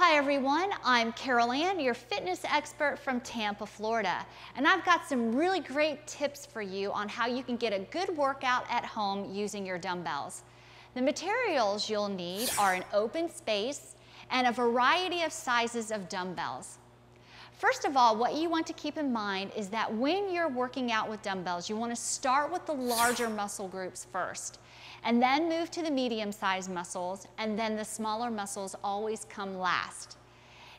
Hi everyone, I'm CarolAnn, your fitness expert from Tampa, Florida, and I've got some really great tips for you on how you can get a good workout at home using your dumbbells. The materials you'll need are an open space and a variety of sizes of dumbbells. First of all, what you want to keep in mind is that when you're working out with dumbbells, you want to start with the larger muscle groups first, and then move to the medium-sized muscles, and then the smaller muscles always come last.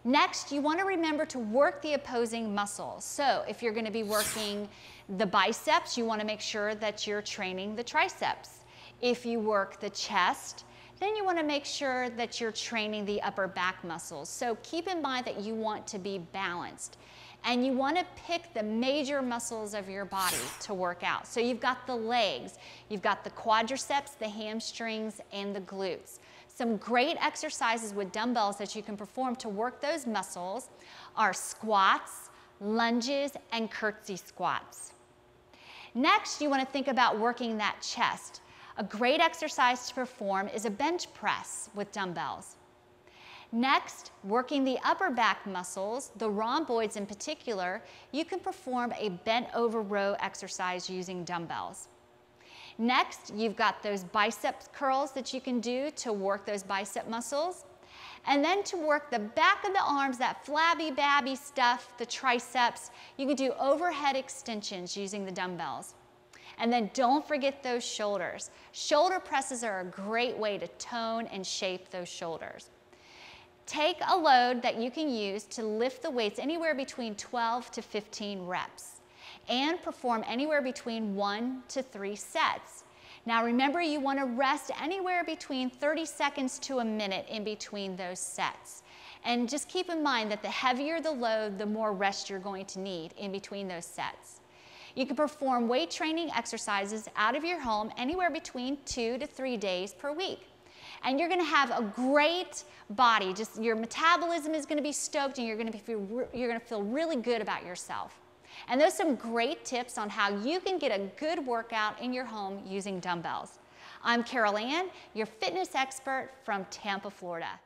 Next, you want to remember to work the opposing muscles. So if you're going to be working the biceps, you want to make sure that you're training the triceps. If you work the chest, then you want to make sure that you're training the upper back muscles. So keep in mind that you want to be balanced, and you want to pick the major muscles of your body to work out. So you've got the legs, you've got the quadriceps, the hamstrings, and the glutes. Some great exercises with dumbbells that you can perform to work those muscles are squats, lunges, and curtsy squats. Next, you want to think about working that chest. A great exercise to perform is a bench press with dumbbells. Next, working the upper back muscles, the rhomboids in particular, you can perform a bent over row exercise using dumbbells. Next, you've got those bicep curls that you can do to work those bicep muscles. And then to work the back of the arms, that flabby babby stuff, the triceps, you can do overhead extensions using the dumbbells. And then don't forget those shoulders. Shoulder presses are a great way to tone and shape those shoulders. Take a load that you can use to lift the weights anywhere between 12 to 15 reps and perform anywhere between 1 to 3 sets. Now remember, you want to rest anywhere between 30 seconds to a minute in between those sets. And just keep in mind that the heavier the load, the more rest you're going to need in between those sets. You can perform weight training exercises out of your home anywhere between 2 to 3 days per week. And you're going to have a great body. Just your metabolism is going to be stoked, and you're going to feel really good about yourself. And there's some great tips on how you can get a good workout in your home using dumbbells. I'm CarolAnn, your fitness expert from Tampa, Florida.